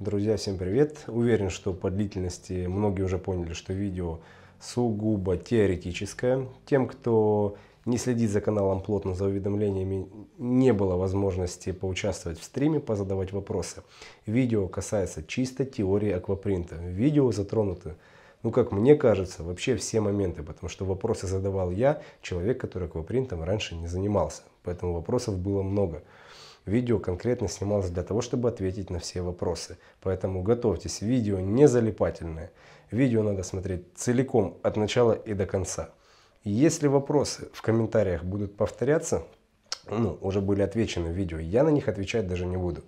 Друзья, всем привет! Уверен, что по длительности многие уже поняли, что видео сугубо теоретическое. Тем, кто не следит за каналом плотно, за уведомлениями, не было возможности поучаствовать в стриме, позадавать вопросы. Видео касается чисто теории аквапринта. В видео затронуты, ну как мне кажется, вообще все моменты, потому что вопросы задавал я, человек, который аквапринтом раньше не занимался. Поэтому вопросов было много. Видео конкретно снималось для того, чтобы ответить на все вопросы. Поэтому готовьтесь, видео не залипательное. Видео надо смотреть целиком, от начала и до конца. Если вопросы в комментариях будут повторяться, уже были отвечены в видео, я на них отвечать даже не буду.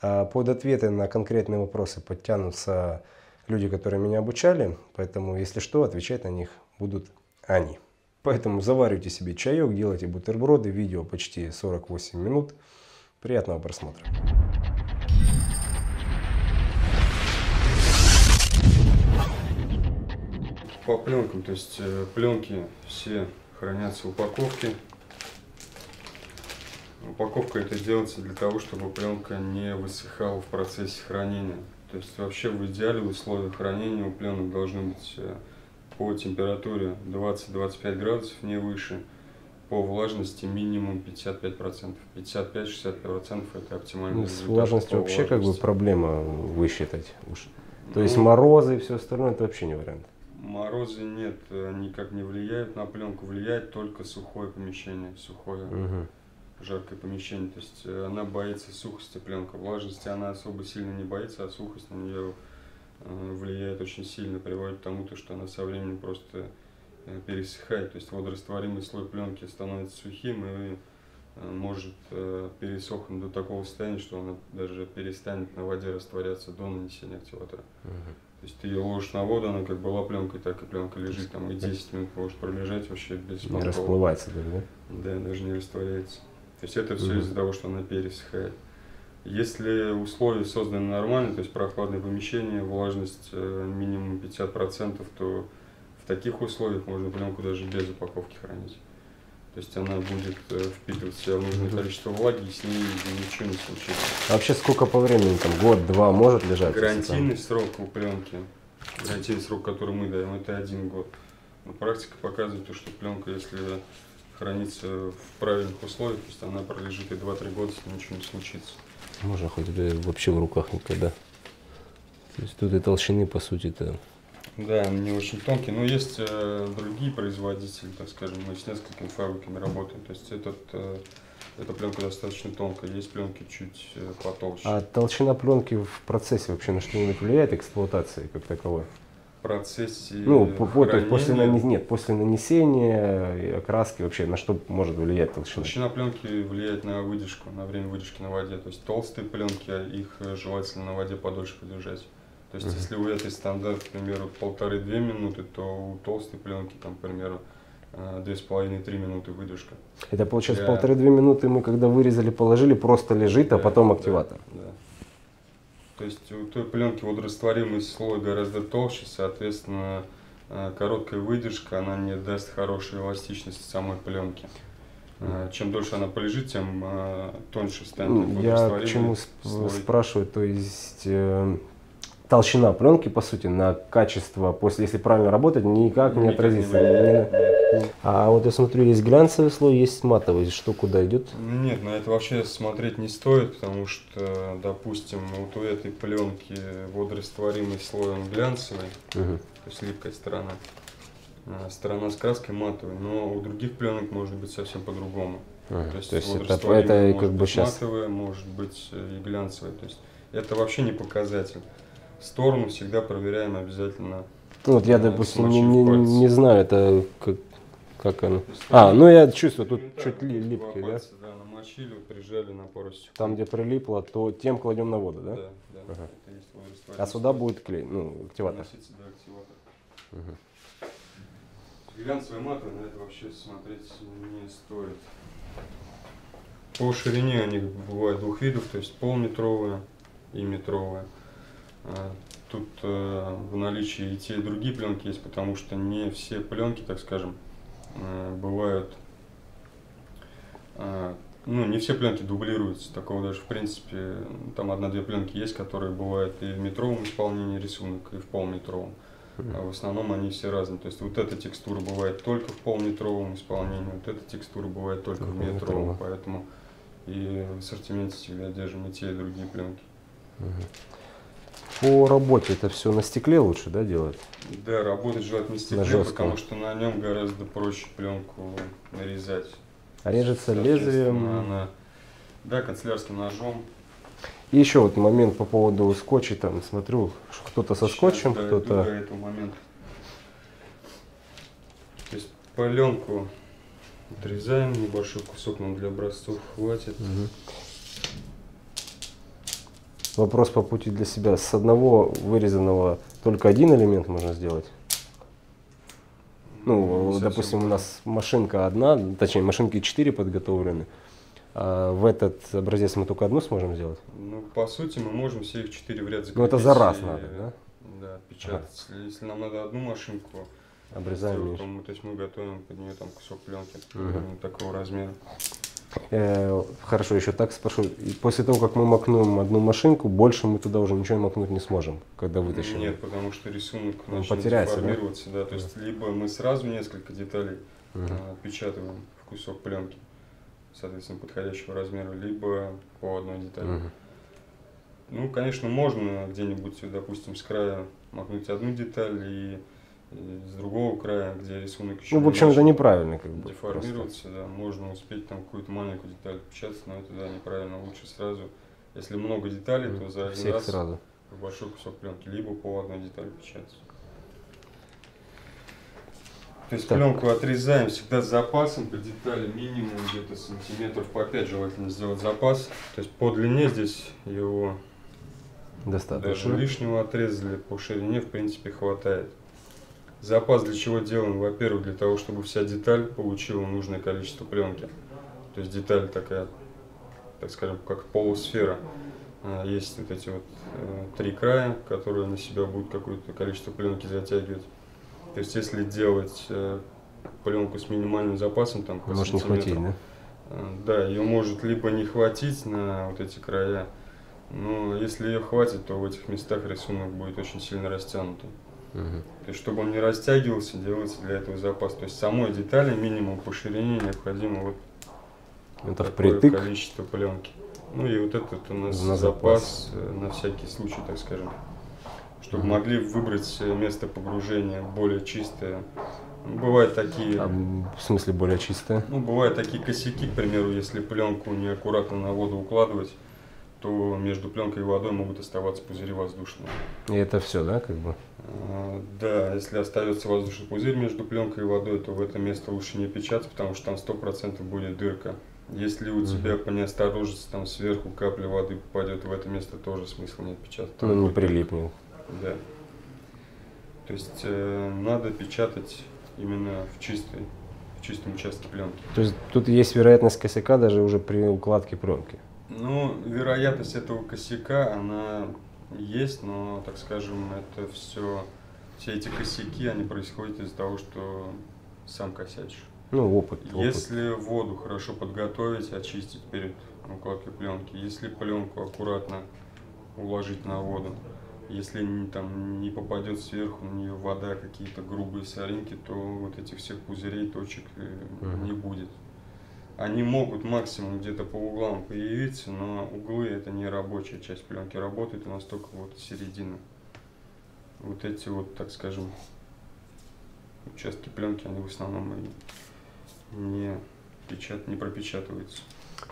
А под ответы на конкретные вопросы подтянутся люди, которые меня обучали. Поэтому, если что, отвечать на них будут они. Поэтому заваривайте себе чаек, делайте бутерброды. Видео почти 48 минут. Приятного просмотра. По пленкам, то есть пленки все хранятся в упаковке. Упаковка это делается для того, чтобы пленка не высыхала в процессе хранения. То есть вообще в идеале условия хранения у пленок должны быть по температуре 20-25 градусов, не выше. По влажности минимум 55%. 55-60% это оптимальный результат. С влажностью вообще как бы проблема высчитать. То есть морозы и все остальное это вообще не вариант. Морозы нет, никак не влияют на пленку. Влияет только сухое помещение, сухое жаркое помещение. То есть она боится сухости пленка. Влажности она особо сильно не боится, а сухость на нее влияет очень сильно. Приводит к тому, что она со временем просто пересыхает, то есть водорастворимый слой пленки становится сухим и может пересохнуть до такого состояния, что она даже перестанет на воде растворяться до нанесения активатора. То есть ты ее ложишь на воду, она как была пленкой, так и пленка лежит там и 10 минут можешь пролежать вообще без проблем. Не расплывается даже, да? Да, даже не растворяется. То есть это все из-за того, что она пересыхает. Если условия созданы нормально, то есть прохладное помещение, влажность минимум 50%, то в таких условиях можно пленку даже без упаковки хранить. То есть она будет впитывать в себя нужное количество влаги, и с ней ничего не случится. А вообще сколько по времени, там год-два может лежать? Гарантийный срок у пленки, гарантийный срок, который мы даем, это 1 год. Но практика показывает, что пленка, если хранится в правильных условиях, то есть она пролежит и 2-3 года, с ней ничего не случится. Можно хоть вообще в руках никогда. То есть тут и толщины по сути-то. Да, они очень тонкие, но есть другие производители, так скажем, мы с несколькими фабриками работаем, то есть эта пленка достаточно тонкая, есть пленки чуть потолще. А толщина пленки в процессе вообще на что-нибудь влияет, эксплуатации как таковой? В процессе после нанесения и окраски вообще на что может влиять толщина? Толщина пленки влияет на выдержку, на время выдержки на воде, то есть толстые пленки, их желательно на воде подольше подержать. То есть, если у этой стандарт, к примеру, 1,5-2 минуты, то у толстой пленки, там, к примеру, 2,5-3 минуты выдержка. Это получается 1,5-2 минуты мы, когда вырезали, положили, просто лежит, а потом активатор. Да. То есть у той пленки водорастворимый слой гораздо толще, соответственно, короткая выдержка, она не даст хорошей эластичности самой пленки. Чем дольше она полежит, тем тоньше станет водорастворимый. Я почему спрашиваю, то есть толщина пленки, по сути, на качество, после, если правильно работать, никак не отразится. А вот я смотрю, есть глянцевый слой, есть матовый. Что куда идет? Нет, на это вообще смотреть не стоит, потому что, допустим, вот у этой пленки водорастворимый слой, он глянцевый, то есть липкая сторона. Сторона с краской матовой, но у других пленок может быть совсем по-другому. То есть это как бы сейчас матовая, может быть и глянцевая. То есть это вообще не показатель. Сторону всегда проверяем обязательно. Вот я, допустим, не знаю, это как оно. Я чувствую, тут чуть липкий, да? Намочили, прижали на поручень. Там, где прилипло, то тем кладем на воду, да? Да. А сюда будет клей, активатор. Глянцевый матовый, на это вообще смотреть не стоит. По ширине они бывают двух видов, то есть полметровая и метровая. Тут в наличии и те, и другие пленки есть, потому что не все пленки, так скажем, бывают Ну, не все пленки дублируются. Такого даже, в принципе, там одна-две пленки есть, которые бывают и в метровом исполнении рисунок, и в полметровом. А в основном они все разные. То есть вот эта текстура бывает только в полметровом исполнении, вот эта текстура бывает только в метровом. Поэтому и в ассортименте всегда держим и те, и другие пленки. По работе это все на стекле лучше, да, делать? Да, работать желательно на стекле, потому что на нем гораздо проще пленку нарезать. Режется лезвием. Да, канцелярским ножом. И еще вот момент по поводу скотча. Там смотрю, кто-то со скотчем, кто-то... До этого момента. То есть пленку отрезаем, небольшой кусок нам для образцов хватит. Вопрос по пути для себя. С одного вырезанного только один элемент можно сделать? Ну, допустим, у нас машинка одна, точнее, машинки 4 подготовлены. А в этот образец мы только одну сможем сделать? Ну, по сути, мы можем все их 4 в ряд закрепить. Ну, это за раз надо, да? Да, печатать. Ага. Если нам надо одну машинку, обрезаем, то есть мы готовим под нее там кусок пленки такого размера. Хорошо, еще так спрошу. И после того, как мы макнем одну машинку, больше мы туда уже ничего макнуть не сможем, когда вытащим. Нет, потому что рисунок начнет формироваться. Да? Да, то есть либо мы сразу несколько деталей печатаем в кусок пленки, соответственно, подходящего размера, либо по одной детали. Ну, конечно, можно где-нибудь, допустим, с края макнуть одну деталь и с другого края, где рисунок еще... Ну, в общем, это неправильно как бы. Деформируется, да, можно успеть там какую-то маленькую деталь печатать, но это, да, неправильно. Лучше сразу, если много деталей, то за один раз сразу большой кусок пленки, либо по одной детали печатать. То есть так. Пленку отрезаем всегда с запасом, по детали минимум где-то сантиметров по 5 желательно сделать запас. То есть по длине здесь его достаточно. Даже лишнего отрезали, по ширине в принципе хватает. Запас для чего делаем? Во-первых, для того, чтобы вся деталь получила нужное количество пленки. То есть деталь такая, так скажем, как полусфера. Есть вот эти вот 3 края, которые на себя будут какое-то количество пленки затягивать. То есть если делать пленку с минимальным запасом, там, может не хватить, да? Да, ее может либо не хватить на вот эти края, но если ее хватит, то в этих местах рисунок будет очень сильно растянутый. То есть, чтобы он не растягивался, делается для этого запас. То есть самой детали минимум по ширине необходимо вот это впритык количество пленки. Ну и вот этот у нас запас на всякий случай, так скажем. Чтобы могли выбрать место погружения более чистое. Бывают такие... А, в смысле более чистое? Ну, бывают такие косяки, к примеру, если пленку неаккуратно на воду укладывать, то между пленкой и водой могут оставаться пузыри воздушные. И это все, да, как бы? Да, если остается воздушный пузырь между пленкой и водой, то в это место лучше не печатать, потому что там 100% будет дырка. Если у тебя по неосторожности там сверху капля воды попадет в это место, тоже смысла не печатать. Ну, не прилипнет. Да. То есть надо печатать именно в чистом участке пленки. То есть тут есть вероятность косяка даже уже при укладке пленки? Ну, вероятность этого косяка, она есть, но, так скажем, это все эти косяки, они происходят из-за того, что сам косячишь. Ну, опыт. Если воду хорошо подготовить, очистить перед укладкой пленки, если пленку аккуратно уложить на воду, если там не попадет сверху на нее вода, какие-то грубые соринки, то вот этих всех пузырей, точек не будет. Они могут максимум где-то по углам появиться, но углы — это не рабочая часть пленки. Работает у нас только вот середина. Вот эти вот, так скажем, участки пленки, они в основном не пропечатываются.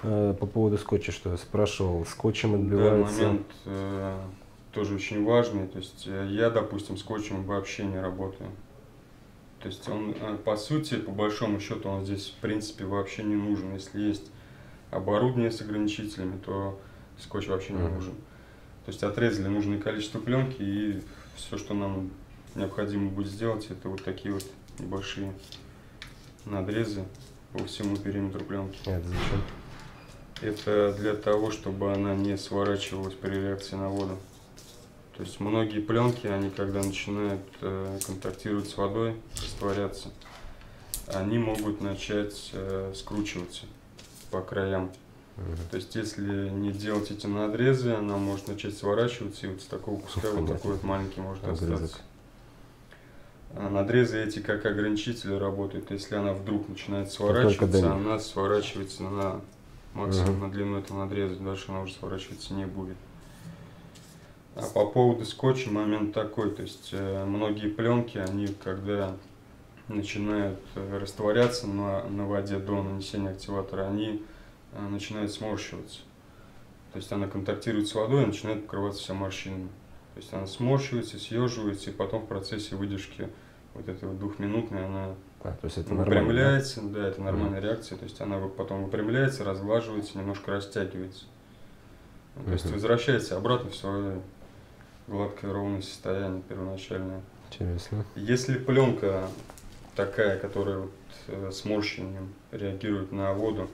По поводу скотча, что я спрашивал, скотчем отбивается? Да, момент тоже очень важный. То есть я, допустим, скотчем вообще не работаю. То есть он, по сути, по большому счету, он здесь, в принципе, вообще не нужен. Если есть оборудование с ограничителями, то скотч вообще не нужен. То есть отрезали нужное количество пленки, и все, что нам необходимо будет сделать, это вот такие вот небольшие надрезы по всему периметру пленки. Это зачем? Это для того, чтобы она не сворачивалась при реакции на воду. То есть многие пленки, они когда начинают контактировать с водой, растворяться, они могут начать скручиваться по краям. То есть, если не делать эти надрезы, она может начать сворачиваться, и вот с такого куска вот такой вот маленький может остаться. Надрезы эти как ограничители работают. Если она вдруг начинает сворачиваться, она сворачивается на максимум, на длину этого надреза. Дальше она уже сворачиваться не будет. А по поводу скотча момент такой. То есть, многие пленки, они когда начинают растворяться на воде до нанесения активатора, они начинает сморщиваться. То есть она контактирует с водой и начинает покрываться вся морщинами. То есть она сморщивается, съеживается, и потом в процессе выдержки вот этого двухминутной она выпрямляется. Да, это нормальная реакция. То есть она потом выпрямляется, разглаживается, немножко растягивается. То есть возвращается обратно в свое гладкое, ровное состояние первоначальное. Интересно. Если пленка такая, которая вот с морщением реагирует на воду,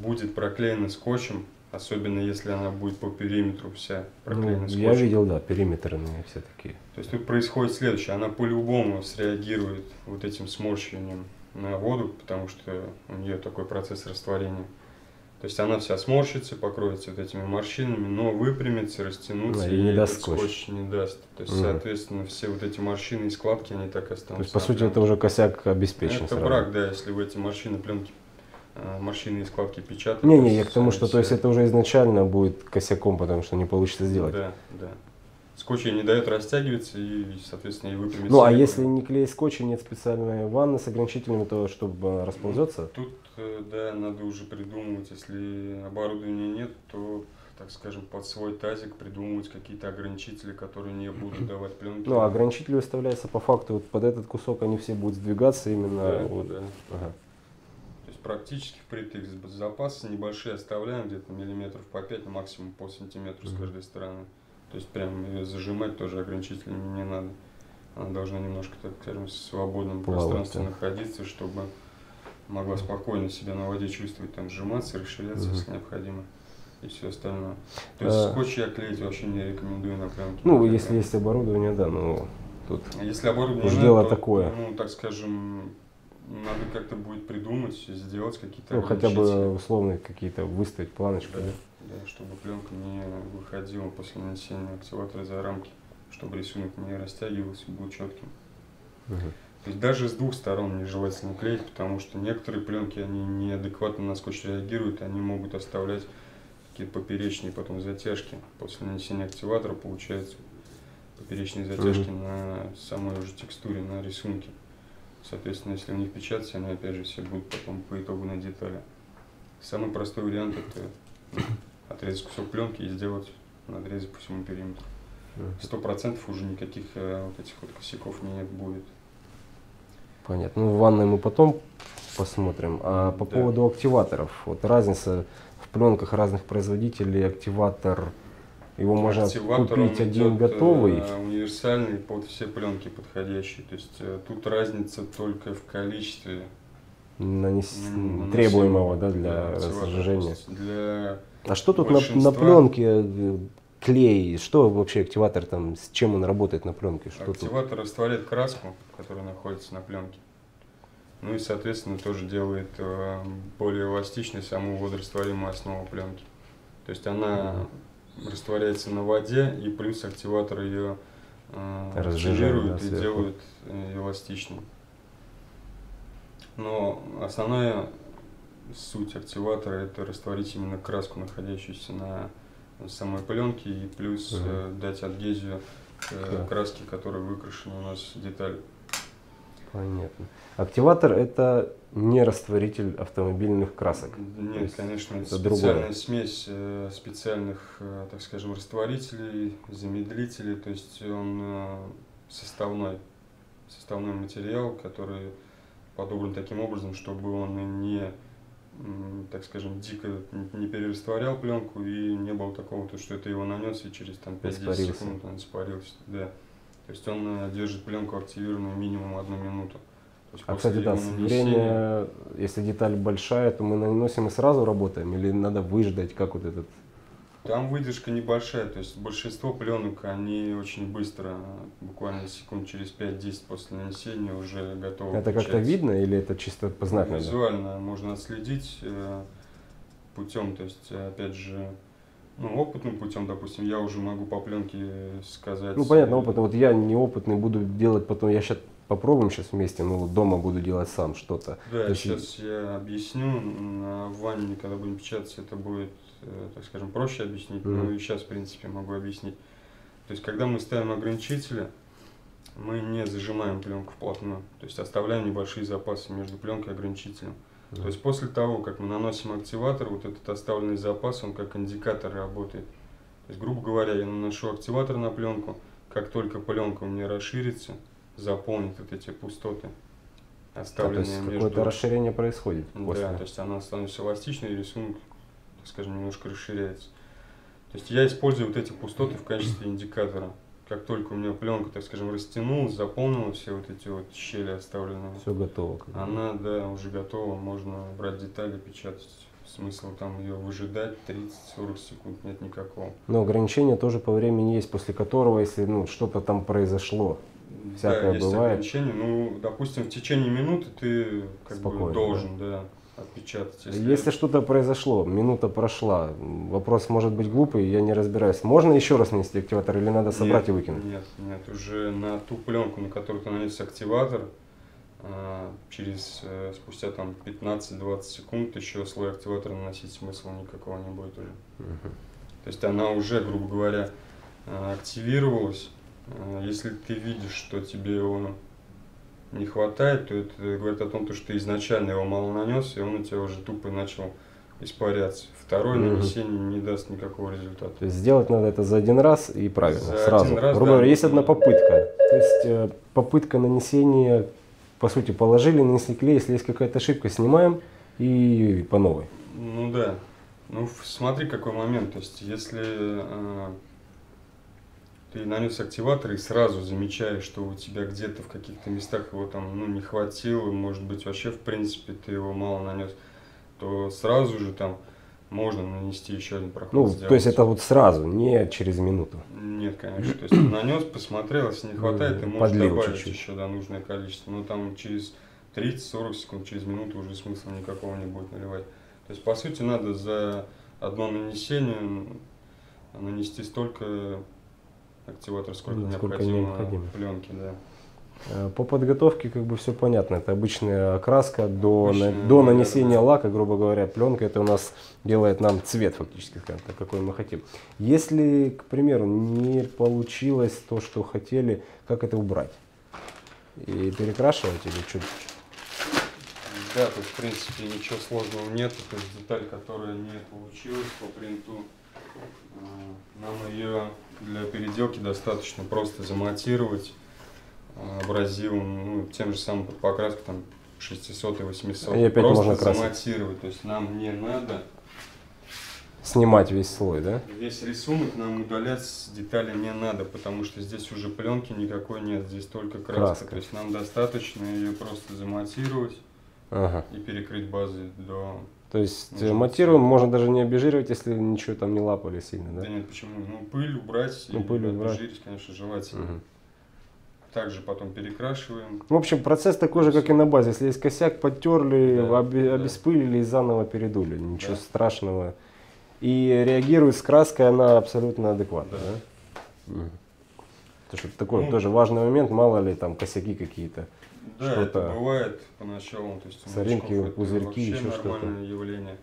будет проклеена скотчем, особенно если она будет по периметру вся проклеена скотчем. Я видел, да, периметрные все такие. То есть тут происходит следующее, она по-любому среагирует вот этим сморщиванием на воду, потому что у нее такой процесс растворения. То есть она вся сморщится, покроется вот этими морщинами, но выпрямится, растянуться, и не даст скотч не даст. То есть, соответственно, все вот эти морщины и складки, они так и останутся. То есть, по сути, это уже косяк обеспечен. Это брак, да, если в эти морщины пленки, морщины и складки печатать. Не, я к тому, что то есть это уже изначально будет косяком, потому что не получится сделать. Да, да. Скотч ей не дает растягиваться и, соответственно, и выпрямиться. Ну, а если не клеить скотч и нет специальной ванны с ограничителями, то чтобы расползется? Тут, да, надо уже придумывать, если оборудования нет, то, так скажем, под свой тазик придумывать какие-то ограничители, которые не будут давать пленки. Ну, ограничители выставляются по факту, вот под этот кусок они все будут сдвигаться именно. Да, вот. Да. Ага. Практически впритык, запасы небольшие оставляем, где-то миллиметров по 5, максимум по сантиметру с каждой стороны. То есть прям ее зажимать тоже ограничителями не надо. Она должна немножко, так скажем, в свободном пространстве находиться, чтобы могла спокойно себя на воде чувствовать, там сжиматься, расширяться, если необходимо. И все остальное. То есть скотч я клеить вообще не рекомендую на пленке. Ну, если есть оборудование, да, но тут если оборудование нет, дело то, такое. Ну, так скажем, надо как-то будет придумать, сделать какие-то, ну, хотя бы условно какие-то выставить планочку. Да, да, чтобы пленка не выходила после нанесения активатора за рамки, чтобы рисунок не растягивался и был четким. То есть даже с двух сторон нежелательно клеить, потому что некоторые пленки, они неадекватно на скотч реагируют, они могут оставлять какие-то поперечные потом затяжки. После нанесения активатора получаются поперечные затяжки на самой уже текстуре, на рисунке. Соответственно, если у них печататься, они опять же все будут потом по итогу на детали. Самый простой вариант — это отрезать кусок пленки и сделать надрезы по всему периметру. 100% уже никаких вот этих вот косяков не будет. Понятно. Ну, в ванной мы потом посмотрим. А по поводу активаторов. Вот разница в пленках разных производителей. Активатор, его можно купить один готовый, универсальный, под все пленки подходящий. То есть тут разница только в количестве требуемого, да, для разжижения. Для что тут на пленке клей? Что вообще активатор там, с чем он работает на пленке? Что активатор тут растворяет краску, которая находится на пленке. Ну и, соответственно, тоже делает более эластичной саму водорастворимую основу пленки. То есть она растворяется на воде, и плюс активатор ее разжижирует и делает эластичным. Но основная суть активатора — это растворить именно краску, находящуюся на самой пленке, и плюс дать адгезию краске, которая выкрашена у нас деталь. Понятно. Активатор — это не растворитель автомобильных красок. Нет, есть, конечно, это специальная смесь специальных, так скажем, растворителей, замедлителей. То есть он составной материал, который подобран таким образом, чтобы он не, так скажем, дико не перерастворял пленку и не было такого, что это его нанес и через 5-10 секунд он испарился. Да. То есть он держит пленку активированную минимум 1 минуту. А, кстати, да, сверение, если деталь большая, то мы наносим и сразу работаем, или надо выждать, как вот этот? Там выдержка небольшая, то есть большинство пленок, они очень быстро, буквально секунд через 5-10 после нанесения уже готовы. Это как-то видно или это чисто познакомлено? Визуально можно отследить. путем, то есть, опять же, ну, опытным путем, допустим, я уже могу по пленке сказать. Ну, понятно, опытно. Вот я неопытный буду делать потом, я сейчас попробуем сейчас вместе, но вот дома буду делать сам что-то. Да, то сейчас есть... я объясню, на ванне, когда будем печатать, это будет, так скажем, проще объяснить, но и сейчас, в принципе, могу объяснить. То есть, когда мы ставим ограничители, мы не зажимаем пленку вплотную, то есть оставляем небольшие запасы между пленкой и ограничителем. То есть после того, как мы наносим активатор, вот этот оставленный запас, он как индикатор работает. То есть, грубо говоря, я наношу активатор на пленку, как только пленка у меня расширится, заполнит вот эти пустоты, оставленные между... какое-то расширение происходит после. Да, то есть она становится эластичной, и рисунок, так скажем, немножко расширяется. То есть я использую вот эти пустоты в качестве индикатора. Как только у меня пленка, так скажем, растянулась, заполнила все вот эти вот щели оставленные. Все готово. Она, да, уже готова. Можно брать детали, печатать. Смысл там ее выжидать 30-40 секунд нет никакого. Но ограничение тоже по времени есть, после которого, если ну, что-то там произошло, всякое да, есть бывает. Ограничение. Ну, допустим, в течение минуты ты как бы должен, да. Отпечатать. Если что-то произошло, минута прошла, вопрос может быть глупый, я не разбираюсь. Можно еще раз нанести активатор или надо собрать и выкинуть? Нет, нет, уже на ту пленку, на которую ты нанес активатор, через спустя там 15-20 секунд еще слой активатора наносить смысла никакого не будет уже. То есть она уже, грубо говоря, активировалась. Если ты видишь, что тебе его не хватает, то это говорит о том, что ты изначально его мало нанес, и он у тебя уже тупо начал испаряться. Второе нанесение не даст никакого результата. То есть сделать надо это за один раз и правильно, сразу. Грубо говоря, есть одна попытка. То есть попытка нанесения, по сути, положили, нанесли клей, если есть какая-то ошибка, снимаем и по новой. Ну да. Ну смотри, какой момент. То есть если... ты нанес активатор и сразу замечаешь, что у тебя где-то в каких-то местах его там ну, не хватило, может быть вообще в принципе ты его мало нанес, то сразу же там можно нанести еще один проход. Ну, сделать. То есть это вот сразу, не через минуту? Нет, конечно. То есть нанес, посмотрел, если не хватает, ты можешь добавить чуть-чуть еще до нужное количество. Но там через 30-40 секунд, через минуту уже смысла никакого не будет наливать. То есть по сути надо за одно нанесение нанести столько... активатор, сколько необходимо пленки, да. По подготовке как бы все понятно. Это обычная окраска до нанесения лака, грубо говоря, пленка. Это у нас делает нам цвет фактически, какой мы хотим. Если, к примеру, не получилось то, что хотели, как это убрать? И перекрашивать или чуть-чуть? Да, тут в принципе ничего сложного нет. То есть деталь, которая не получилась по принту, нам ее для переделки достаточно просто заматировать абразивом, ну, тем же самым под покраску там 600 и 800. И опять просто можно заматировать, то есть нам не надо снимать весь слой, да? Весь рисунок нам удалять с детали не надо, потому что здесь уже пленки никакой нет, здесь только краска. То есть нам достаточно ее просто заматировать и перекрыть базы до... То есть матируем, можно даже не обезжиривать, если ничего там не лапали сильно, да? Да нет, почему? Ну, пыль убрать, ну, пыль убрать. Обезжирить, конечно, желательно. Также потом перекрашиваем. В общем, процесс такой же, как и на базе. Если есть косяк, подтерли, обеспылили и заново передули. Ничего страшного. И реагирует с краской, она абсолютно адекватна. Да? Это что-то такое, ну, тоже важный момент, мало ли там косяки какие-то. Да, это бывает поначалу, то есть соринки, пузырьки, еще что-то. Явление.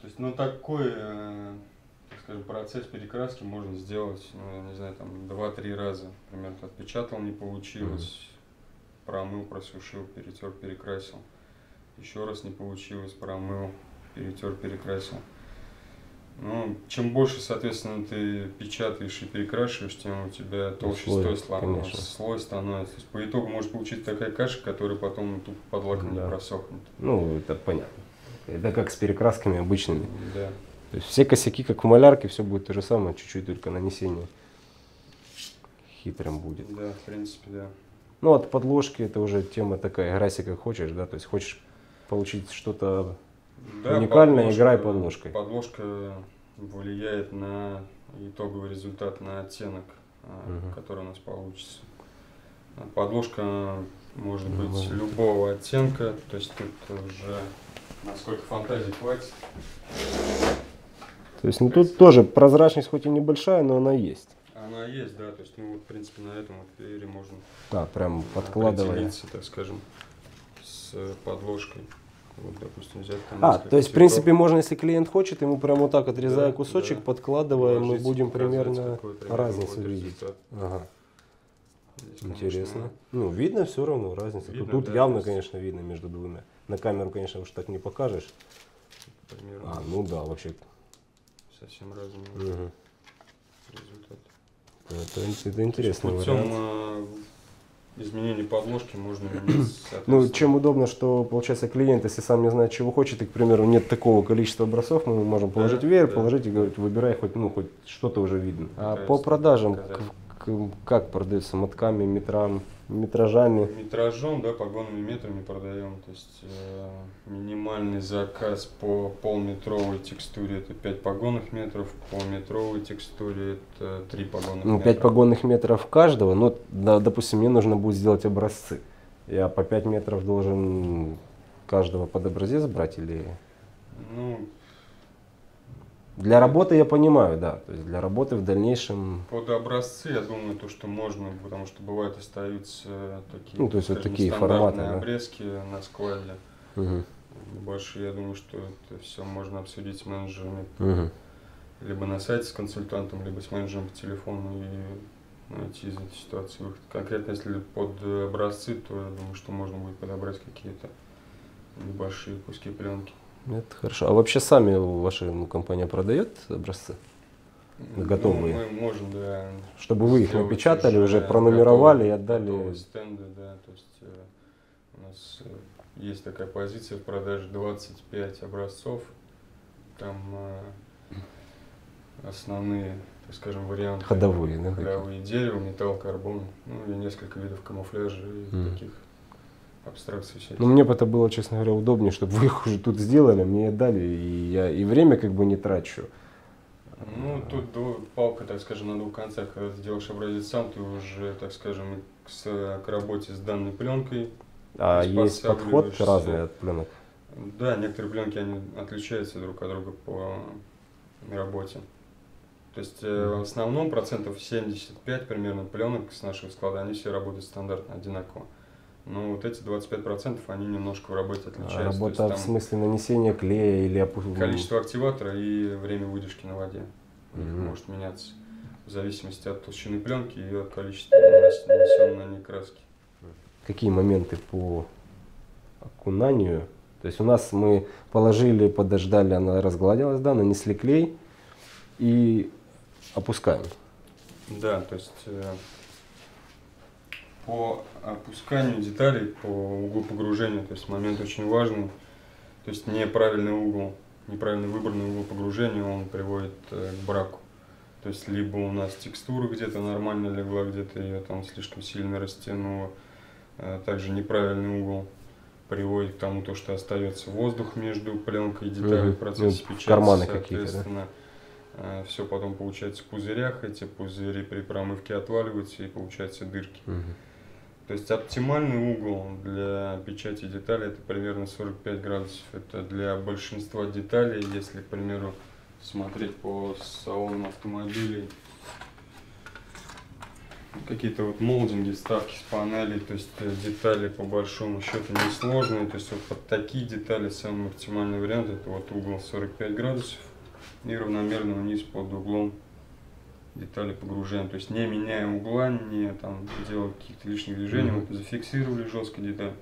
То есть, ну такой, так скажем, процесс перекраски можно сделать, ну, не знаю, там 2-3 раза, например, отпечатал, не получилось, промыл, просушил, перетер, перекрасил, еще раз не получилось, промыл, перетер, перекрасил. Ну, чем больше, соответственно, ты печатаешь и перекрашиваешь, тем у тебя толще слой становится. То есть, по итогу может получиться такая каша, которая потом тупо под лаком не просохнет. Ну, это понятно. Это как с перекрасками обычными. Да. То есть все косяки, как в малярке, все будет то же самое, чуть-чуть только нанесение хитрым будет. Да, в принципе, да. Ну, от подложки это уже тема такая, играйся как хочешь, да, то есть хочешь получить что-то... Да, уникальная игра и подложкой. Подложка влияет на итоговый результат, на оттенок, который у нас получится. Подложка может быть любого оттенка, то есть тут уже насколько фантазии хватит. То есть, ну тут тоже прозрачность хоть и небольшая, но она есть. Она есть, да. То есть, ну, в принципе, на этом вот перья можно... Да, прям подкладывая. Так скажем, с подложкой. Вот, допустим, взять там то есть, в принципе, можно, если клиент хочет, ему прямо вот так, отрезая кусочек, подкладывая, мы будем примерно разницу видеть. Ага. Здесь, конечно, интересно. Ну, видно все равно разницу. Видно, тут да, явно, конечно, видно между двумя. На камеру, конечно, уж так не покажешь. Примерно. А, ну да, вообще. Совсем разные результаты. Это интересный вариант. Изменение подложки можно иметь. Ну, чем удобно, что, получается, клиент, если сам не знает, чего хочет, и, к примеру, нет такого количества бросов, мы можем положить веер, положить и говорить, выбирай, хоть, ну, хоть что-то уже видно. А по продажам, как продаются? Мотками, метражами? Метражом, да, погонными метрами продаем. То есть минимальный заказ по полметровой текстуре это 5 погонных метров, по метровой текстуре это 3 погонных метра. Ну, 5 погонных метров каждого, ну, да, допустим, мне нужно будет сделать образцы. Я по 5 метров должен каждого под образец брать или? Ну, для работы я понимаю, да, то есть для работы в дальнейшем. Под образцы, я думаю, то, что можно, потому что бывают остаются такие, ну, то есть, вот такие форматы, обрезки на складе. Небольшие, я думаю, что это все можно обсудить с менеджерами. Либо на сайте с консультантом, либо с менеджером по телефону и найти из этой ситуации выход. Конкретно, если под образцы, то я думаю, что можно будет подобрать какие-то небольшие куски пленки. Это хорошо. А вообще сами ваша компания продает образцы? Готовые? Ну, мы можем, да. Чтобы вы их напечатали, уже пронумеровали и отдали. Стенды, да. То есть у нас есть такая позиция в продаже 25 образцов. Там основные, так скажем, варианты. Ходовые, да? Ходовые. Дерево, металл, карбон. Ну и несколько видов камуфляжа и таких. Абстракции. Ну, мне бы это было, честно говоря, удобнее, чтобы вы их уже тут сделали, мне отдали, и я и время как бы не трачу. Ну, тут палка, так скажем, на двух концах. Когда ты делаешь образец сам, ты уже, так скажем, к работе с данной пленкой. А есть подход разный от пленок? Да, некоторые пленки, они отличаются друг от друга по работе. То есть в основном процентов 75 примерно пленок с нашего склада, они все работают стандартно, одинаково. Но вот эти 25% они немножко в работе отличаются. Работа в смысле нанесения клея или опускания? Количество активатора и время выдержки на воде может меняться в зависимости от толщины пленки и от количества нанесенной на ней краски. Какие моменты по окунанию? То есть у нас мы положили, подождали, она разгладилась, да, нанесли клей и опускаем. Да, то есть... По опусканию деталей, по углу погружения, то есть момент очень важный, то есть неправильный угол, неправильно выбранный угол погружения, он приводит к браку. То есть либо у нас текстура где-то нормально легла, где-то ее там слишком сильно растянуло, также неправильный угол приводит к тому, что остается воздух между пленкой и деталью в процессе печати, карманы соответственно. Все потом получается в пузырях, эти пузыри при промывке отваливаются и получаются дырки. То есть оптимальный угол для печати деталей это примерно 45 градусов. Это для большинства деталей, если, к примеру, смотреть по салонам автомобилей, какие-то вот молдинги, вставки с панелей, то есть детали по большому счету несложные. То есть вот под такие детали самый оптимальный вариант это вот угол 45 градусов. И равномерно вниз под углом детали погружаем. То есть не меняя угла, не там, делая каких-то лишних движений, мы зафиксировали жестко деталь.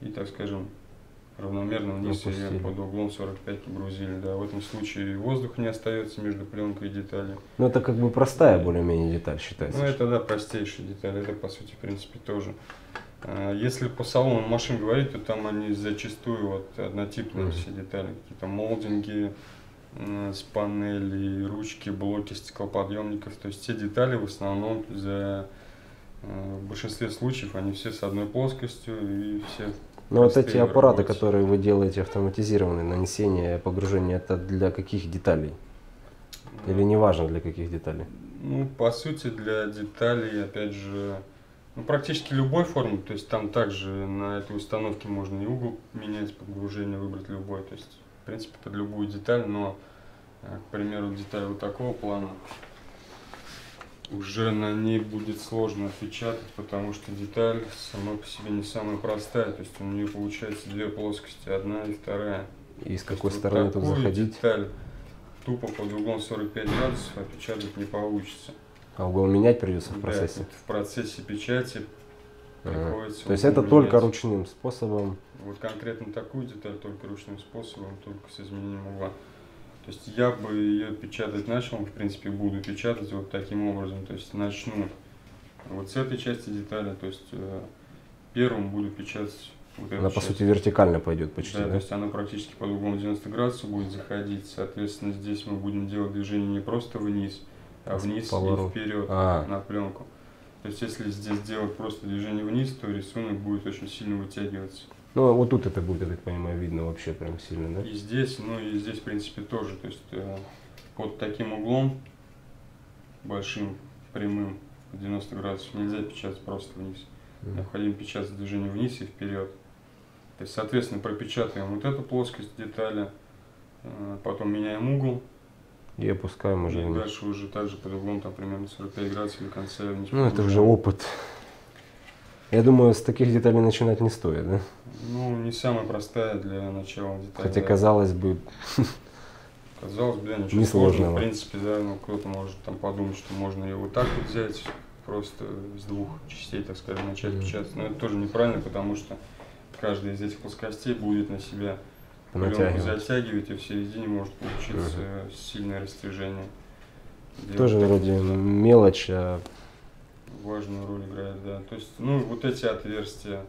И, так скажем, равномерно вниз ее под углом 45 погрузили. Да. В этом случае воздух не остается между пленкой и деталью. Но это как бы простая более-менее деталь считается. Ну это да, простейшая деталь. Это по сути в принципе тоже. Если по салону машин говорить, то там они зачастую вот, однотипные все детали. Какие-то молдинги с панелей, ручки, блоки стеклоподъемников, то есть все детали в основном в большинстве случаев они все с одной плоскостью и все. Но вот эти аппараты, которые вы делаете автоматизированные, нанесение, погружение, это для каких деталей? Или неважно для каких деталей? Ну, по сути для деталей, опять же, Ну, практически любой формы, то есть там также на этой установке можно и угол менять, погружение выбрать любой, то есть в принципе под любую деталь, но, к примеру, деталь вот такого плана, уже на ней будет сложно отпечатать, потому что деталь сама по себе не самая простая, то есть у нее получается две плоскости, одна и вторая. И с какой стороны тут заходить? Деталь тупо под углом 45 градусов отпечатать не получится. А угол менять придется в процессе? Да, в процессе печати приходится. То есть это только ручным способом? Вот конкретно такую деталь только ручным способом, только с изменением угла. То есть я бы ее печатать начал, в принципе, буду печатать вот таким образом. То есть начну вот с этой части детали, то есть первым буду печатать вот эту. Она, по сути, вертикально пойдет почти, да? То есть она практически под углом 90 градусов будет заходить. Соответственно, здесь мы будем делать движение не просто вниз, а вниз и вперед на пленку. То есть если здесь делать просто движение вниз, то рисунок будет очень сильно вытягиваться. Ну, вот тут это будет, я так понимаю, видно вообще прям сильно, да? И здесь, ну и здесь, в принципе, тоже. То есть под таким углом, большим, прямым, 90 градусов, нельзя печатать просто вниз. Необходимо печатать движение вниз и вперед. То есть, соответственно, пропечатаем вот эту плоскость детали, потом меняем угол. И опускаем уже. И дальше уже также под углом, там, примерно 45 градусов до конца. Ну, это уже опыт. Я думаю, с таких деталей начинать не стоит, да? Ну, не самая простая для начала деталь. Хотя, да, казалось бы... Казалось бы, да, ничего сложного. В принципе, да, ну, кто-то может там подумать, что можно ее вот так вот взять, просто с двух частей, так скажем, начать печатать. Но это тоже неправильно, потому что каждая из этих плоскостей будет на себя пленку затягивать, и в середине может получиться сильное растяжение. Тоже вроде мелочь, а... Важную роль играет, да. То есть, ну, вот эти отверстия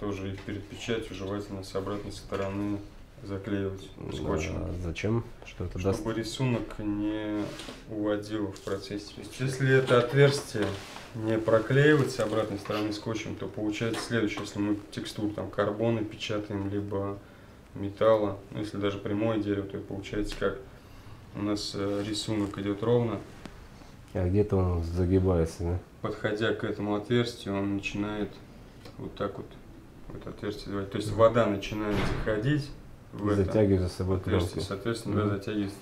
тоже их перед печатью желательно с обратной стороны заклеивать скотчем. А зачем? Что это даст? Чтобы рисунок не уводил в процессе. То есть, если это отверстие не проклеивать с обратной стороны скотчем, то получается следующее: если мы текстуру там карбона печатаем, либо металла, ну, если даже прямое дерево, то получается как у нас рисунок идет ровно. А где-то он загибается, да? Подходя к этому отверстию, он начинает вот так вот в это отверстие давать. То есть вода начинает заходить в это затягивает за собой отверстие, пленку. Соответственно, затягивает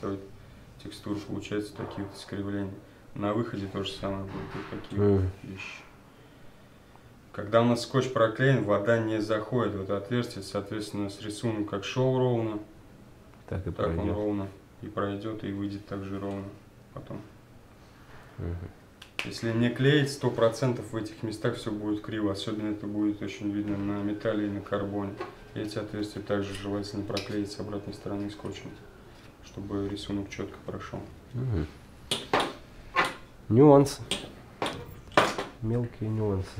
текстуру, получается такие вот искривления. На выходе то же самое будут вот такие вот вещи. Когда у нас скотч проклеен, вода не заходит в это отверстие, соответственно, с рисунком как шел ровно, так, и так он ровно и пройдет, и выйдет также ровно потом. Если не клеить, 100% в этих местах все будет криво. Особенно это будет очень видно на металле и на карбоне. Эти отверстия также желательно проклеить с обратной стороны скотчем, чтобы рисунок четко прошел. Нюансы. Мелкие нюансы.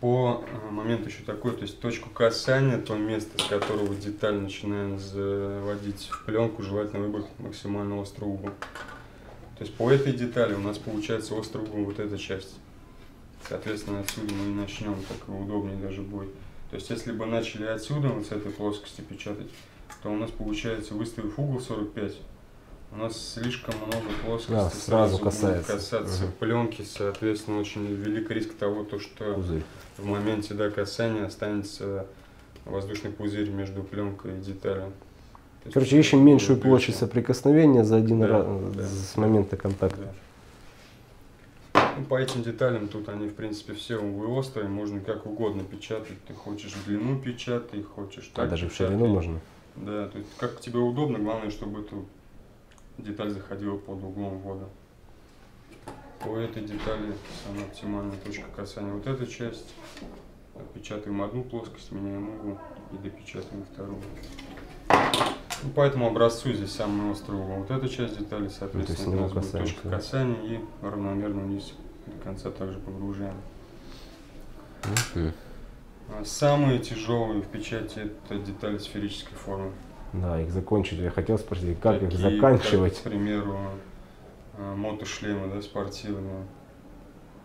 По моменту еще такой, то есть точку касания, то место, с которого деталь начинаем заводить в пленку, желательно выбрать максимально острый угол. То есть по этой детали у нас получается острый угол вот эта часть. Соответственно, отсюда мы и начнем, так удобнее даже будет. То есть если бы начали отсюда, вот с этой плоскости печатать, то у нас получается, выставив угол 45, у нас слишком много плоскости, да, сразу касается пленки. Соответственно, очень велик риск того, что пузырь. В моменте касания останется воздушный пузырь между пленкой и деталью. Короче, ищем меньшую площадь соприкосновения за один раз с момента контакта. Ну, по этим деталям тут они, в принципе, все углы острые, можно как угодно печатать. Ты хочешь в длину печатай, хочешь так. А даже в ширину можно. Да, то есть как тебе удобно, главное, чтобы эту деталь заходила под углом ввода. По этой детали самая оптимальная точка касания вот эта часть. Отпечатаем одну плоскость, меняем угол и допечатаем вторую. По этому образцу здесь самый острый угол. Вот эта часть детали, соответственно, у нас будет точка касания и равномерно вниз до конца также погружаем. Самые тяжелые в печати — это детали сферической формы. Да, их закончить. Я хотел спросить, как их заканчивать? Как, к примеру, мотошлемы, да, спортивные,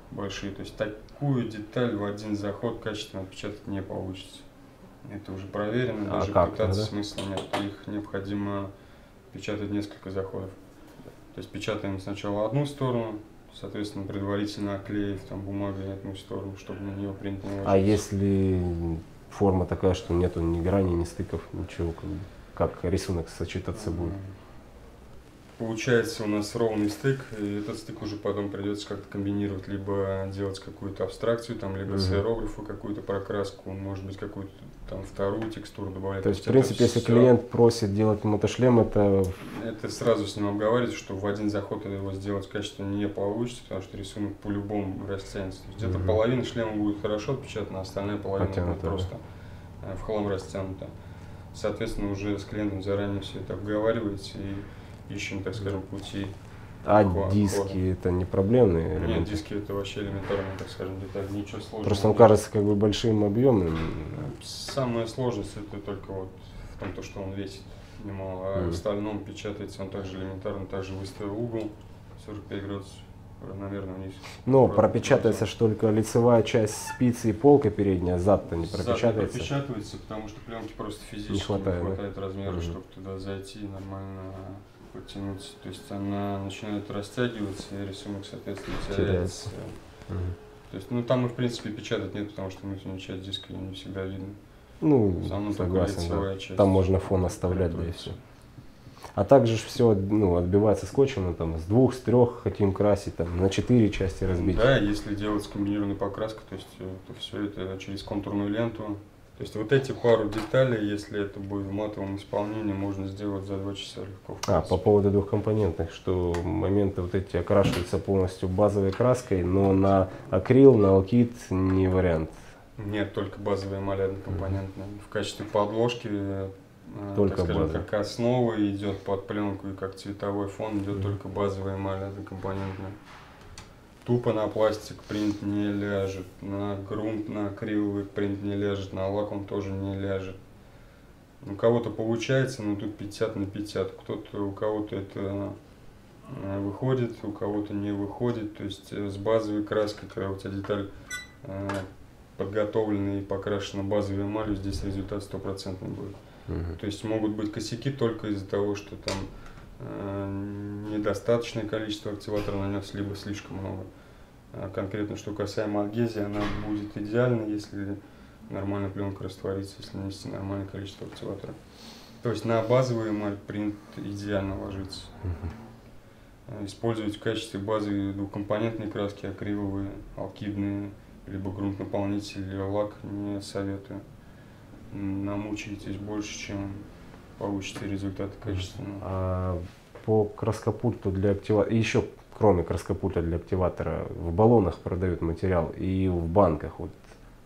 большие. То есть такую деталь в один заход качественно печатать не получится. Это уже проверено, даже пытаться смысла нет. Их необходимо печатать несколько заходов. То есть печатаем сначала одну сторону, соответственно, предварительно оклеив там бумагой одну сторону, чтобы на нее принт не ложился. А если форма такая, что нету ни грани, ни стыков, ничего, как рисунок сочетаться будет? Получается у нас ровный стык, и этот стык уже потом придется как-то комбинировать, либо делать какую-то абстракцию, там, либо с иерографу какую-то прокраску, может быть, какую-то там вторую текстуру добавлять. То есть, в принципе, если клиент просит делать мотошлем, это… Это сразу с ним обговаривать, что в один заход его сделать качественно не получится, потому что рисунок по-любому растянется. Где-то половина шлема будет хорошо отпечатана, а остальная половина будет просто в хлам растянута. Соответственно, уже с клиентом заранее все это обговариваете и ищем, так скажем, пути. А диски это не проблемные элементы? Нет, диски это вообще элементарные, так скажем, детали, ничего сложного. Просто он кажется как бы большим объемным. Самая сложность это только вот в том, что он весит немало, а в остальном печатается он также элементарно, также выставил угол 45 градусов, равномерно вниз. Но пропечатается же только лицевая часть спицы и полка передняя, зад-то не пропечатается? Зад не пропечатывается, потому что пленки просто физически не хватает размера, чтобы туда зайти и нормально подтянуться, то есть она начинает растягиваться, и рисунок, соответственно, теряется. То есть, ну, там и в принципе печатать нет, потому что внутренняя часть диска не всегда видно. Ну, согласен, да. Там можно фон оставлять, да, и все. А также все, ну, отбивается скотчем, ну, там, с двух, с трех хотим красить, там, на 4 части разбить. Да, если делать скомбинированную покраску, то есть то все это через контурную ленту. То есть вот эти пару деталей, если это будет в матовом исполнении, можно сделать за 2 часа легко. А по поводу двухкомпонентных, что моменты вот эти окрашиваются полностью базовой краской, но на акрил, на алкид не вариант. Нет, только базовые эмали компонентные. В качестве подложки, только, так скажем, как основа идет под пленку и как цветовой фон идет только базовая эмаль компонентная. Тупо на пластик принт не ляжет, на грунт, на акриловый принт не ляжет, на лак он тоже не ляжет. У кого-то получается, но тут 50 на 50. У кого-то это выходит, у кого-то не выходит. То есть с базовой краской, когда у тебя деталь подготовлена и покрашена базовой эмалью, здесь результат стопроцентный будет. То есть могут быть косяки только из-за того, что там недостаточное количество активатора нанес, либо слишком много. Конкретно, что касаемо адгезии, она будет идеальна, если нормальная пленка растворится, если нанести нормальное количество активатора. То есть на базовый эмаль принт идеально ложится. Использовать в качестве базы двухкомпонентные краски, акриловые, алкидные, либо грунт-наполнитель, или лак не советую. Намучаетесь больше, чем получите результаты качественные. А по краскопульту для активатора, еще кроме краскопульта для активатора, в баллонах продают материал и в банках. Вот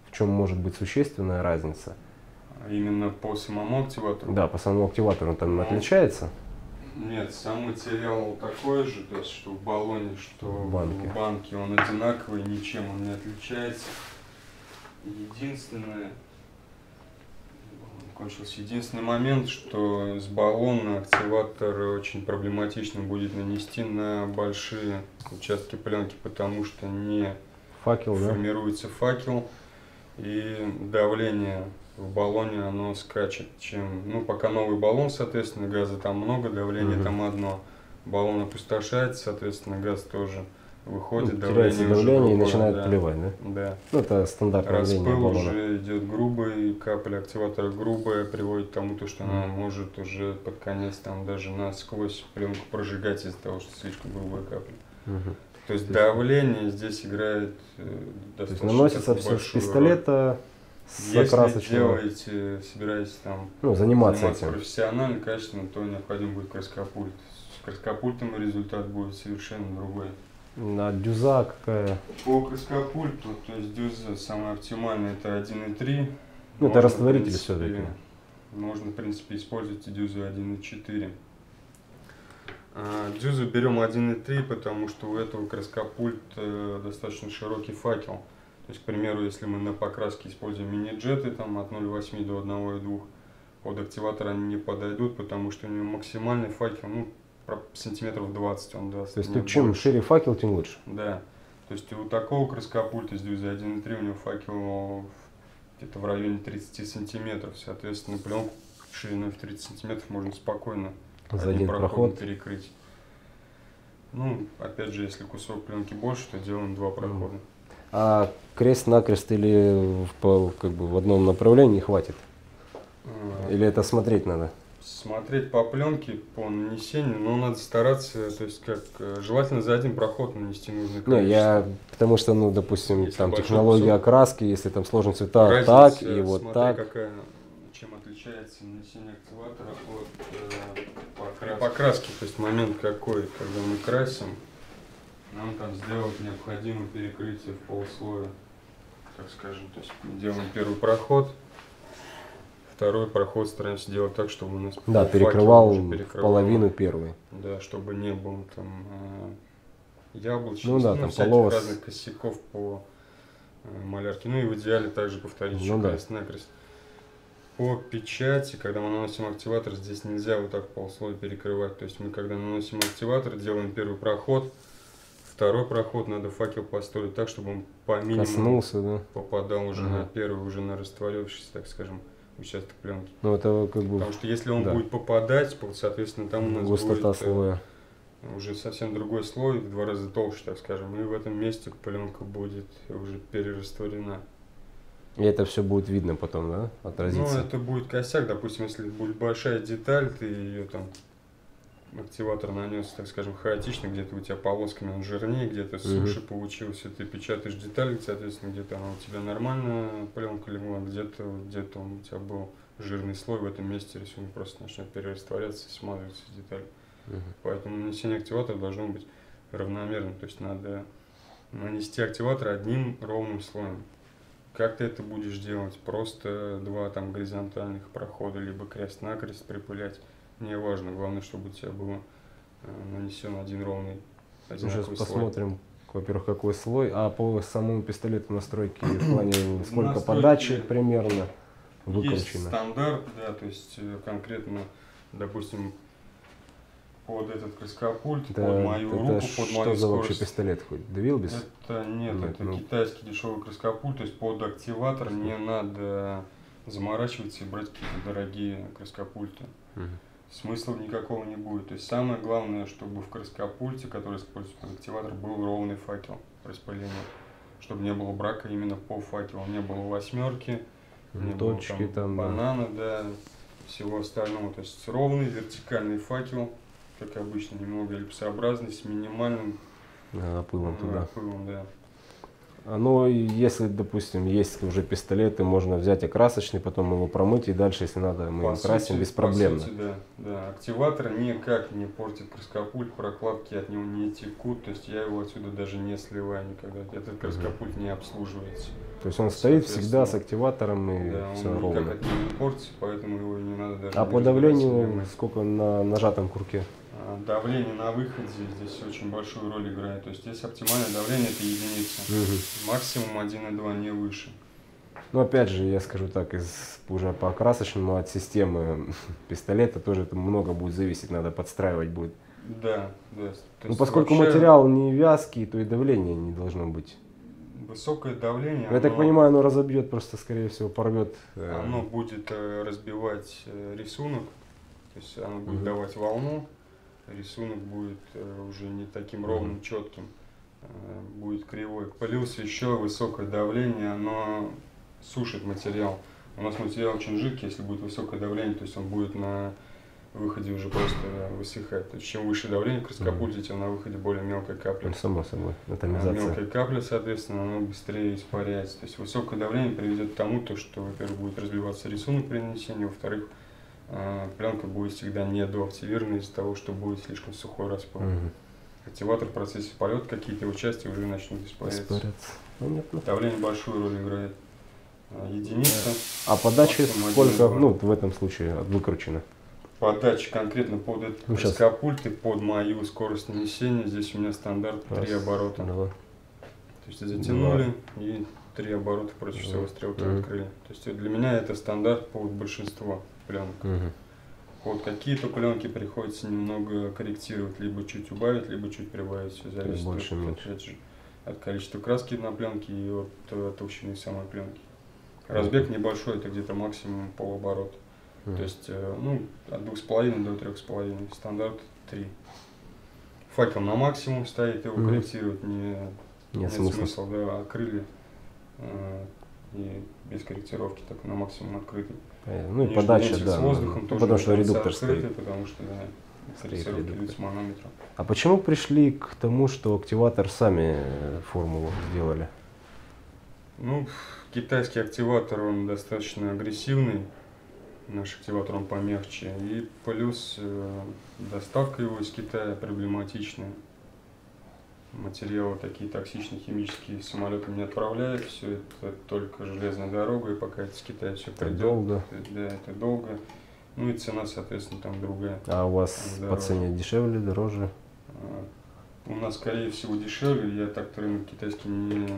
в чем может быть существенная разница? Именно по самому активатору? Да, по самому активатору там отличается? Нет, сам материал такой же, то есть что в баллоне, что в банке, он одинаковый, ничем он не отличается. Единственное… Единственный момент, что с баллона активатор очень проблематично будет нанести на большие участки пленки, потому что не формируется факел, и давление в баллоне оно скачет. Чем, ну, пока новый баллон, соответственно, газа там много, давление там одно. Баллон опустошается, соответственно, газ тоже выходит, давление и начинает плевать, да? Да. Ну, это стандартное распыл уже идет грубый, капля активатора грубая, приводит к тому, что она может уже под конец там даже насквозь пленку прожигать из-за того, что слишком грубая капля. То есть давление здесь играет достаточно. То есть наносится все с пистолета, с окрасочного. Если делаете, собираетесь там, ну, заниматься этим профессионально, качественно, то необходим будет краскопульт. С краскопультом результат будет совершенно другой. На дюза какая? По краскопульту, то есть дюза самая оптимальная, это 1,3. Ну, это растворитель все-таки. Можно, в принципе, использовать и дюзу 1,4. Дюзу берем 1,3, потому что у этого краскопульта достаточно широкий факел. То есть, к примеру, если мы на покраске используем мини-джеты там, от 0,8 до 1,2, под активатор они не подойдут, потому что у него максимальный факел, ну, сантиметров 20 он даст. То есть тут чем шире факел, тем лучше? Да. То есть у такого краскопульта с дюзой 1,3 у него факел где-то в районе 30 сантиметров. Соответственно, пленку шириной в 30 сантиметров можно спокойно за один проход перекрыть. Ну, опять же, если кусок пленки больше, то делаем два прохода. А крест-накрест или как бы в одном направлении хватит? Или это смотреть надо? Смотреть по пленке, по нанесению, но надо стараться, то есть как желательно за один проход нанести нужное количество. Ну, я, потому что, ну, допустим, если там технология окраски, если там сложные цвета, разница, так и вот так. Какая, чем отличается нанесение активатора от покраски, то есть момент какой, когда мы красим, нам там сделать необходимое перекрытие в полслоя, так скажем, то есть мы делаем первый проход. Второй проход стараемся делать так, чтобы у нас перекрывал половину первой. Да, чтобы не было там яблочек, ну, да, там полос... разных косяков по малярке. Ну и в идеале также повторить крест-накрест. По печати, когда мы наносим активатор, здесь нельзя вот так полслоя перекрывать. То есть мы когда наносим активатор, делаем первый проход, второй проход надо факел построить так, чтобы он по минимуму попадал уже на первый, уже на растворившийся, так скажем, участок пленки. Ну, это как бы... Потому что если он будет попадать, соответственно, там у нас густота будет слоя. Уже совсем другой слой, в два раза толще, так скажем. И в этом месте пленка будет уже перерастворена. И это все будет видно потом, да? Отразится. Ну, это будет косяк. Допустим, если будет большая деталь, ты ее там... Активатор нанес, так скажем, хаотично, где-то у тебя полосками он жирнее, где-то суше получился, ты печатаешь детали, соответственно, где-то она у тебя нормально пленка легла, где-то у тебя был жирный слой, в этом месте рисунок просто начнет перерастворяться и смазываться деталь. Поэтому нанесение активатора должно быть равномерным, то есть надо нанести активатор одним ровным слоем. Как ты это будешь делать? Просто два там горизонтальных прохода, либо крест-накрест припылять. Не важно, главное, чтобы у тебя был нанесен один ровный, одинаковый слой. Сейчас посмотрим, во-первых, какой слой. А по самому пистолету настройки, в плане сколько подачи примерно выкручено? Есть стандарт, да, то есть конкретно, допустим, под этот краскопульт, под мою руку, под мою скорость. Что за вообще пистолет хоть? Девилбис? Это нет, это китайский дешевый краскопульт, то есть под активатор не надо заморачиваться и брать какие-то дорогие краскопульты. Смысла никакого не будет. То есть самое главное, чтобы в краскопульте, который используется под активатор, был ровный факел распыления. Чтобы не было брака именно по факелу. Не было восьмерки, не точки, было там, банана, да, всего остального. То есть ровный вертикальный факел, как обычно, немного эллипсообразный, с минимальным напылом туда. Да. Но если, допустим, есть уже пистолеты, можно взять окрасочный, потом его промыть, и дальше, если надо, мы его красим беспроблемно. Да. Активатор никак не портит краскопульт, прокладки от него не текут, то есть я его отсюда даже не сливаю никогда. Этот краскопульт не обслуживается. То есть он стоит всегда с активатором, и да, все ровно. Да, он никак от него не портится, поэтому его не надо даже... А по давлению сколько на нажатом курке? Давление на выходе здесь очень большую роль играет. То есть здесь оптимальное давление это единица. Максимум 1,2, не выше. Но опять же, я скажу так, уже по окрасочному от системы пистолета тоже это много будет зависеть, надо подстраивать будет. Да. Ну, поскольку вообще... материал не вязкий, то и давление не должно быть. Высокое давление. Я так понимаю, оно разобьет, просто скорее всего порвет. Оно будет разбивать рисунок, то есть оно будет давать волну. Рисунок будет уже не таким ровным, четким, будет кривой. Плюс еще высокое давление, оно сушит материал. У нас материал очень жидкий, если будет высокое давление, то есть он будет на выходе уже просто высыхать. То есть чем выше давление краскопульте, тем на выходе более мелкая капля. Ну, само собой, атомизация. Мелкая капля, соответственно, она быстрее испаряется. То есть высокое давление приведет к тому, что, во-первых, будет разбиваться рисунок при нанесении, во-вторых, пленка будет всегда недоактивирована из-за того, что будет слишком сухой распыл. Активатор в процессе полета какие-то участия уже начнут испаряться. Давление большую роль играет. Единица. А подача сколько, ну, в этом случае выкручена? Подача конкретно под этот краскопульт и под мою скорость нанесения. Здесь у меня стандарт 3 оборота. То есть затянули и 3 оборота против часовой стрелки открыли. То есть для меня это стандарт по большинству. Вот какие-то пленки приходится немного корректировать, либо чуть убавить, либо чуть прибавить, все зависит от количества краски на пленке и от толщины самой пленки. Разбег небольшой, это где-то максимум полоборота, то есть ну, от 2,5 до 3,5, стандарт 3. факел на максимум стоит, его корректировать нет смысла. Да, открыли и без корректировки, так на максимум открытый. Ну и подача, да, воздухом, потому что редуктор стоит. Потому что, да, а почему пришли к тому, что активатор сами формулу сделали? Ну, китайский активатор, он достаточно агрессивный, наш активатор он помягче, и плюс доставка его из Китая проблематичная. Материалы такие токсичные, химические, самолетом не отправляют, все это только железная дорога, и пока это с Китая все придет. Долго. Да, это долго. Ну и цена, соответственно, там другая. А у вас по цене дешевле, дороже? У нас, скорее всего, дешевле. Я так рынок китайский не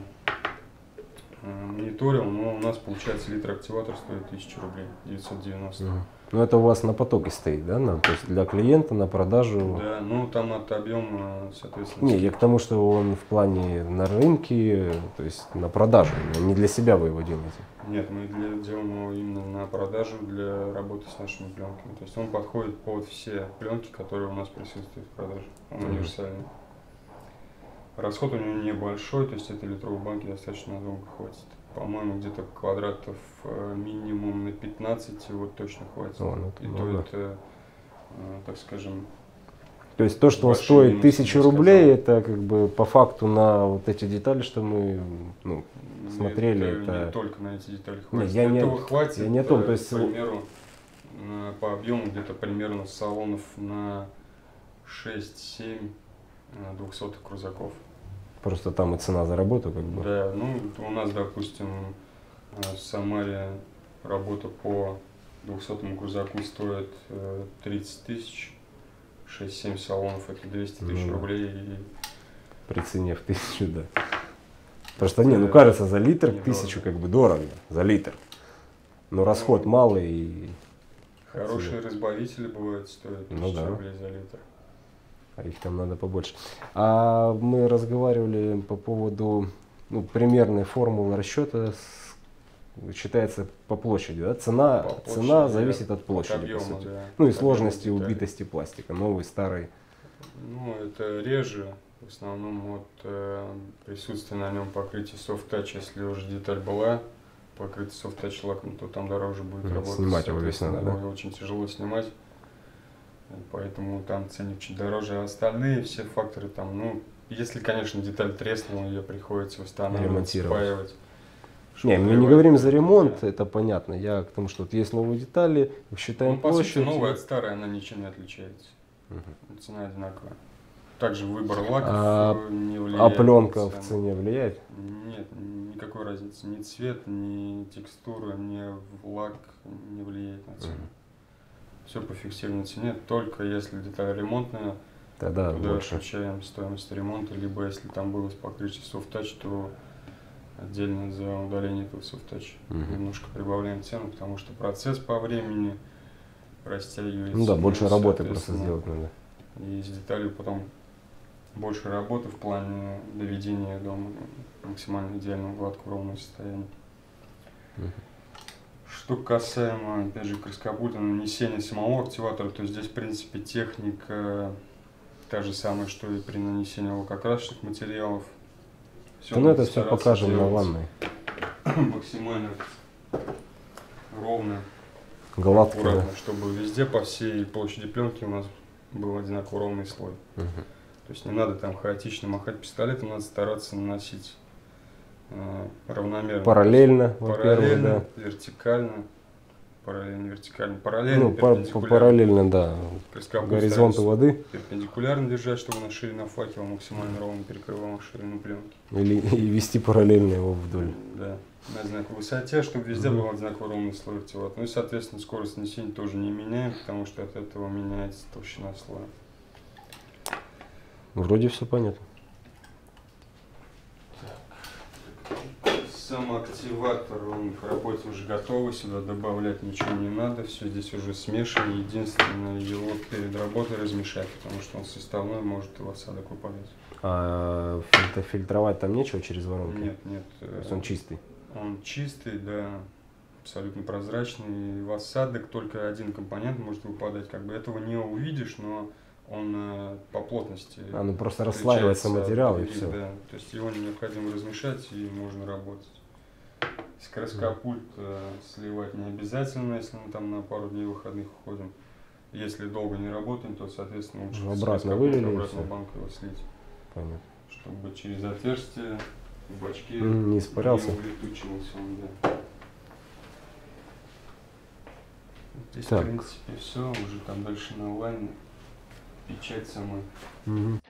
мониторил, но у нас, получается, литр активатора стоит 1000 рублей, 990. Ну это у вас на потоке стоит, да? То есть для клиента на продажу. Да, ну там от объема, соответственно. Не, я к тому, что он в плане на рынке, то есть на продажу, не для себя вы его делаете. Нет, мы делаем его именно на продажу для работы с нашими пленками. То есть он подходит под все пленки, которые у нас присутствуют в продаже. Он универсальный. Расход у него небольшой, то есть этой литровой банки достаточно долго хватит. По-моему, где-то квадратов минимум на 15 вот точно хватит. О, ну, и много. То это, так скажем... То есть то, что он стоит 1000 рублей, это как бы по факту на вот эти детали, что мы смотрели. Это... Не только на эти детали хватит. Нет, я не о том. То есть... К примеру, по объему где-то примерно салонов на 6-7 200 крузаков. Просто там и цена за работу как бы. Да, ну у нас, допустим, в Самаре работа по 200 крузаку стоит 30 тысяч, 6-7 салонов, это 200 тысяч рублей. И... При цене в 1000, да. Просто не, ну кажется, за литр 1000 как бы дорого, за литр. Но расход малый. И... Хорошие разбавители бывают, стоят 1000 рублей за литр. А их там надо побольше. А мы разговаривали по поводу примерной формулы расчета, считается по площади. Да? Цена зависит от площади. От объема, по сути. Да. Ну и от сложности убитости пластика. Новый, старый. Ну это реже. В основном присутствие на нем покрытия софт-тач. Если уже деталь была, покрытие софт-тач лаком, то там дороже будет работать. Снимать его весь надо, да? Очень тяжело снимать. Поэтому там ценник чуть дороже, а остальные все факторы там, если, конечно, деталь треснула, ее приходится восстанавливать, спаивать. Не, мы не говорим за ремонт, это понятно. Я к тому, что есть новые детали, считаем площадь. По сути, новая от старой, она ничем не отличается. Цена одинаковая. Также выбор лаков не влияет. А пленка в цене влияет? Нет, никакой разницы. Ни цвет, ни текстура, ни лак не влияет на цену. Все по фиксированной цене, только если деталь ремонтная, тогда больше включаем стоимость ремонта, либо если там было покрытие софт-тач, то отдельно за удаление этого софт-тач немножко прибавляем цену, потому что процесс по времени растягивается. Ну да, больше работы просто сделать надо. И с деталью потом больше работы в плане доведения до максимально идеального гладкого ровного состояния. Что касаемо, опять же, краскопульта, нанесения самого активатора, то здесь, в принципе, техника та же самая, что и при нанесении лакокрасочных материалов. Ну, это все покажем на ванной. Максимально ровно, гладко, аккуратно, чтобы везде, по всей площади пленки у нас был одинаково ровный слой. То есть не надо там хаотично махать пистолетом, надо стараться наносить равномерно. Параллельно, параллельно, вертикально, параллельно, вертикально, параллельно, параллельно, да, горизонту воды. Перпендикулярно держать, чтобы она ширина факела максимально ровно перекрывала ширину пленки. Или и вести параллельно его вдоль. Да, на одинаковой высоте, чтобы везде был одинаково ровный слой активатора. Ну и, соответственно, скорость нанесения тоже не меняем, потому что от этого меняется толщина слоя. Вроде все понятно. Сам активатор, он к работе уже готовый, сюда добавлять ничего не надо, все здесь уже смешано, единственное его перед работой размешать, потому что он составной, может в осадок упадать. А фильтровать там нечего через воронки? Нет, нет. То есть он чистый? Он чистый, да, абсолютно прозрачный, в осадок только один компонент может выпадать, как бы этого не увидишь, но он по плотности. Ну просто расслаивается материал и все. Да. То есть его необходимо размешать и можно работать. Скороскопульт сливать не обязательно, если мы там на пару дней выходных уходим. Если долго не работаем, то, соответственно, лучше обратно вылили, обратно в банку его слить. Понятно. Чтобы через отверстие в бачке не испарялся. Не улетучивался он, да. Здесь, так, в принципе, все. Уже там дальше на лайне печать сама. Угу.